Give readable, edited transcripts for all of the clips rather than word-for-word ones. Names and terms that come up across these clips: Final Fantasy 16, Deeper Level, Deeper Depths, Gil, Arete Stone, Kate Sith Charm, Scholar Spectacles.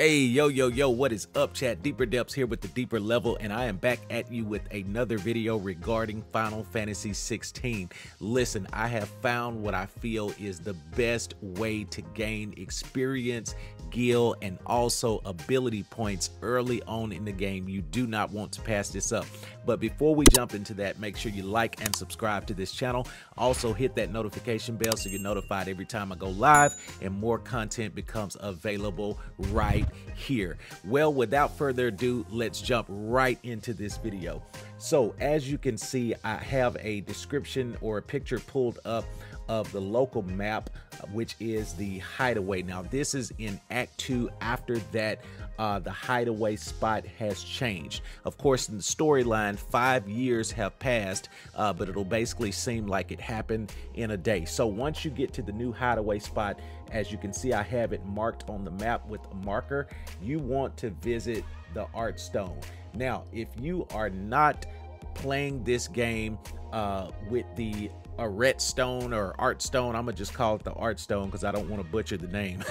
Hey, yo, what is up, chat? Deeper Depths here with the Deeper Level, and I am back at you with another video regarding Final Fantasy 16. Listen, I have found what I feel is the best way to gain experience, Gil, and also ability points early on in the game. You do not want to pass this up. But before we jump into that, make sure you like and subscribe to this channel. Also hit that notification bell so you're notified every time I go live and more content becomes available right here. Well, without further ado, let's jump right into this video. So as you can see, I have a description or a picture pulled up of the local map, which is the hideaway. Now this is in Act 2. After that, the hideaway spot has changed. Of course, in the storyline, 5 years have passed, but it'll basically seem like it happened in a day. So once you get to the new hideaway spot, as you can see, I have it marked on the map with a marker. You want to visit the Arete Stone. Now, if you are not playing this game with the Arete Stone or Arete Stone, I'm gonna just call it the Arete Stone because I don't want to butcher the name.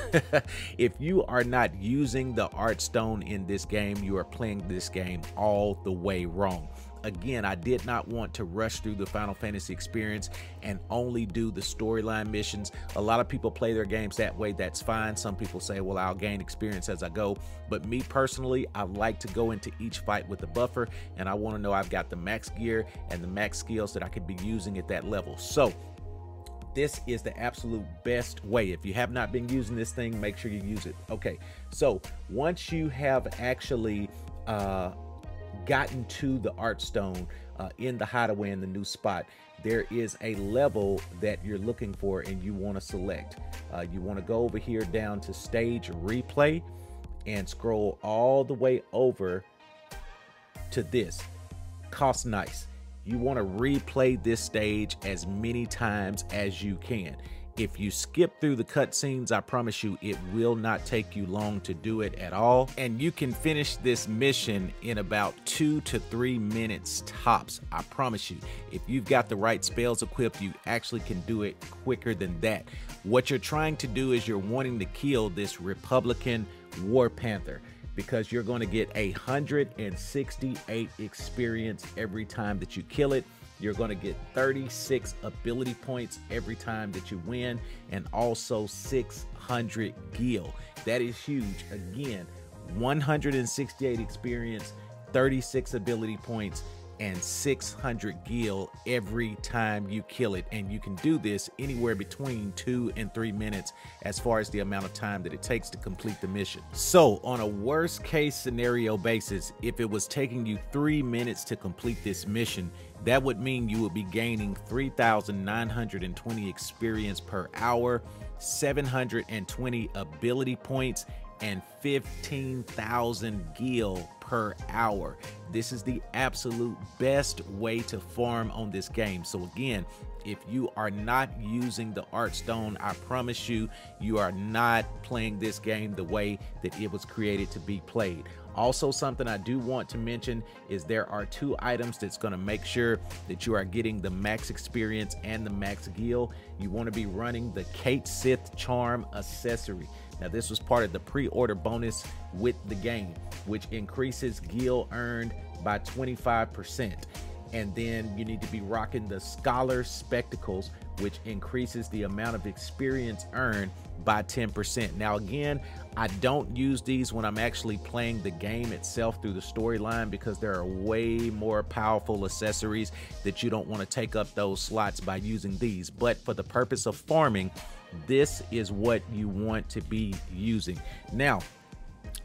If you are not using the Arete Stone in this game, you are playing this game all the way wrong. Again, I did not want to rush through the Final Fantasy experience and only do the storyline missions. A lot of people play their games that way. That's fine. Some people say, well, I'll gain experience as I go. But me personally, I like to go into each fight with a buffer, and I want to know I've got the max gear and the max skills that I could be using at that level. So this is the absolute best way. If you have not been using this thing, make sure you use it. Okay, so once you have actually gotten to the Arete Stone in the hideaway in the new spot, there is a level that you're looking for and you want to select. You want to go over here down to stage replay and scroll all the way over to this cost nice. You want to replay this stage as many times as you can. If you skip through the cutscenes, I promise you it will not take you long to do it at all. And you can finish this mission in about 2 to 3 minutes tops. I promise you, if you've got the right spells equipped, you actually can do it quicker than that. What you're trying to do is you're wanting to kill this Republican War Panther, because you're going to get 168 experience every time that you kill it. You're going to get 36 ability points every time that you win, and also 600 Gil. That is huge. Again, 168 experience, 36 ability points, and 600 Gil every time you kill it. And you can do this anywhere between 2 and 3 minutes as far as the amount of time that it takes to complete the mission. So on a worst case scenario basis, if it was taking you 3 minutes to complete this mission, that would mean you would be gaining 3,920 experience per hour, 720 ability points, and 15,000 Gil per hour. This is the absolute best way to farm on this game. So again, if you are not using the Arete Stone, I promise you, you are not playing this game the way that it was created to be played. Also, something I do want to mention is there are 2 items that's going to make sure that you are getting the max experience and the max Gil. You want to be running the Kate Sith Charm accessory. Now, this was part of the pre-order bonus with the game, which increases Gil earned by 25%. And then you need to be rocking the Scholar Spectacles, which increases the amount of experience earned by 10%. Now, again, I don't use these when I'm actually playing the game itself through the storyline, because there are way more powerful accessories that you don't want to take up those slots by using these. But for the purpose of farming, this is what you want to be using. Now,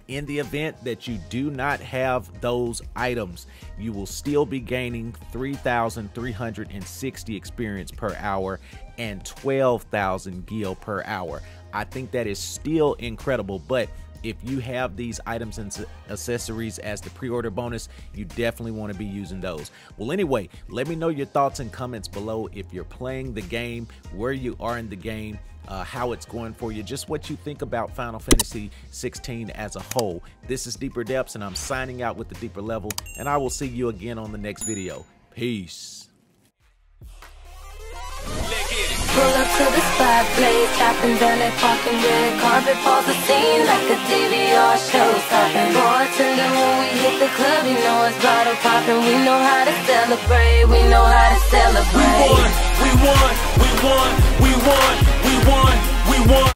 in the event that you do not have those items, you will still be gaining 3,360 experience per hour and 12,000 Gil per hour. I think that is still incredible, but if you have these items and accessories as the pre-order bonus, you definitely want to be using those. Well, anyway, let me know your thoughts and comments below if you're playing the game, where you are in the game, how it's going for you, just what you think about Final Fantasy 16 as a whole. This is Deeper Depths, and I'm signing out with the Deeper Level, and I will see you again on the next video. Peace. Bad plays happen, then it fucking red carpet falls the scene like a DVR show stopping. Bartender, when we hit the club, you know it's bottle popping. We know how to celebrate, we know how to celebrate.